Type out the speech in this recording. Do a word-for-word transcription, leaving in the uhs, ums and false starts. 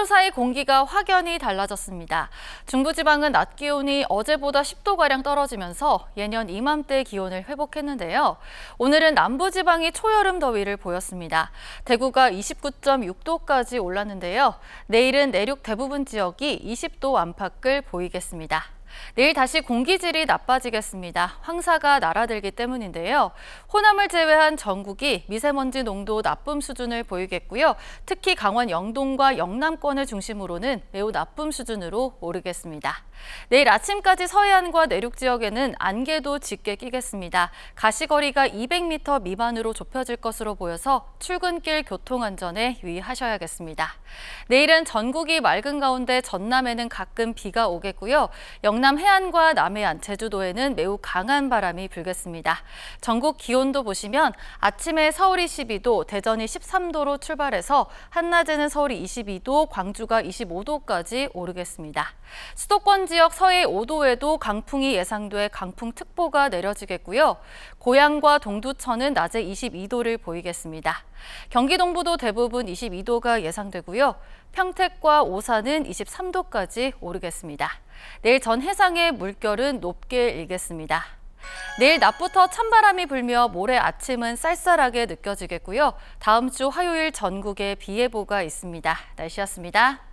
하루 사이 공기가 확연히 달라졌습니다. 중부지방은 낮 기온이 어제보다 십 도가량 떨어지면서 예년 이맘때 기온을 회복했는데요. 오늘은 남부지방이 초여름 더위를 보였습니다. 대구가 이십구 점 육 도까지 올랐는데요. 내일은 내륙 대부분 지역이 이십 도 안팎을 보이겠습니다. 내일 다시 공기질이 나빠지겠습니다. 황사가 날아들기 때문인데요. 호남을 제외한 전국이 미세먼지 농도 나쁨 수준을 보이겠고요. 특히 강원 영동과 영남권을 중심으로는 매우 나쁨 수준으로 오르겠습니다. 내일 아침까지 서해안과 내륙 지역에는 안개도 짙게 끼겠습니다. 가시거리가 이백 미터 미만으로 좁혀질 것으로 보여서 출근길 교통안전에 유의하셔야겠습니다. 내일은 전국이 맑은 가운데 전남에는 가끔 비가 오겠고요. 영남 해안과 남해안, 제주도에는 매우 강한 바람이 불겠습니다. 전국 기온도 보시면 아침에 서울이 십이 도, 대전이 십삼 도로 출발해서 한낮에는 서울이 이십이 도, 광주가 이십오 도까지 오르겠습니다. 수도권 지역 서해 오 도에도 강풍이 예상돼 강풍특보가 내려지겠고요. 고양과 동두천은 낮에 이십이 도를 보이겠습니다. 경기 동부도 대부분 이십이 도가 예상되고요. 평택과 오산은 이십삼 도까지 오르겠습니다. 내일 전 해상의 물결은 높게 일겠습니다. 내일 낮부터 찬바람이 불며 모레 아침은 쌀쌀하게 느껴지겠고요. 다음 주 화요일 전국에 비 예보가 있습니다. 날씨였습니다.